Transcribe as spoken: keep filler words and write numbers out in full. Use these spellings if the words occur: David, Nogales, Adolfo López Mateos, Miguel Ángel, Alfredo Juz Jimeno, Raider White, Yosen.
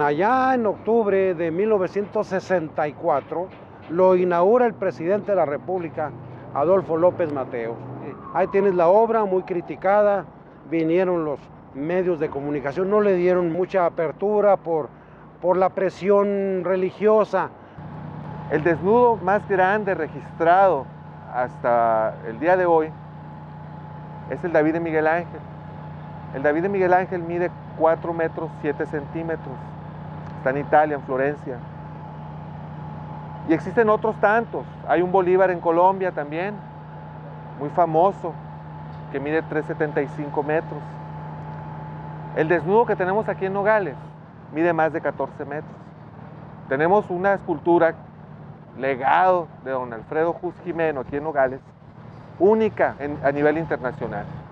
Allá en octubre de mil novecientos sesenta y cuatro lo inaugura el presidente de la República, Adolfo López Mateos. Ahí tienes la obra, muy criticada, vinieron los medios de comunicación, no le dieron mucha apertura por, por la presión religiosa. El desnudo más grande registrado hasta el día de hoy es el David de Miguel Ángel. El David de Miguel Ángel mide cuatro metros siete centímetros. Está en Italia, en Florencia. Y existen otros tantos. Hay un Bolívar en Colombia también, muy famoso, que mide tres setenta y cinco metros. El desnudo que tenemos aquí en Nogales mide más de catorce metros. Tenemos una escultura, legado de don Alfredo Juz Jimeno aquí en Nogales, única en, a nivel internacional.